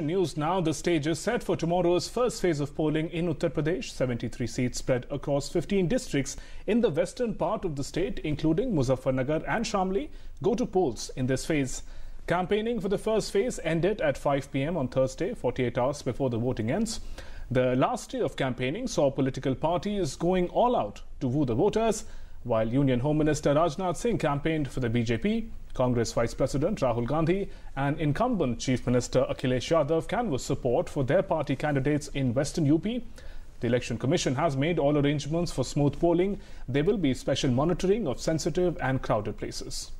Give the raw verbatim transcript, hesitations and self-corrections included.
News now. The stage is set for tomorrow's first phase of polling in Uttar Pradesh. seventy-three seats spread across fifteen districts in the western part of the state, including Muzaffar Nagar and Shamli, go to polls in this phase. Campaigning for the first phase ended at five p m on Thursday, forty-eight hours before the voting ends. The last day of campaigning saw political parties going all out to woo the voters. While Union Home Minister Rajnath Singh campaigned for the B J P, Congress Vice President Rahul Gandhi and incumbent Chief Minister Akhilesh Yadav canvassed support for their party candidates in Western U P. The Election Commission has made all arrangements for smooth polling. There will be special monitoring of sensitive and crowded places.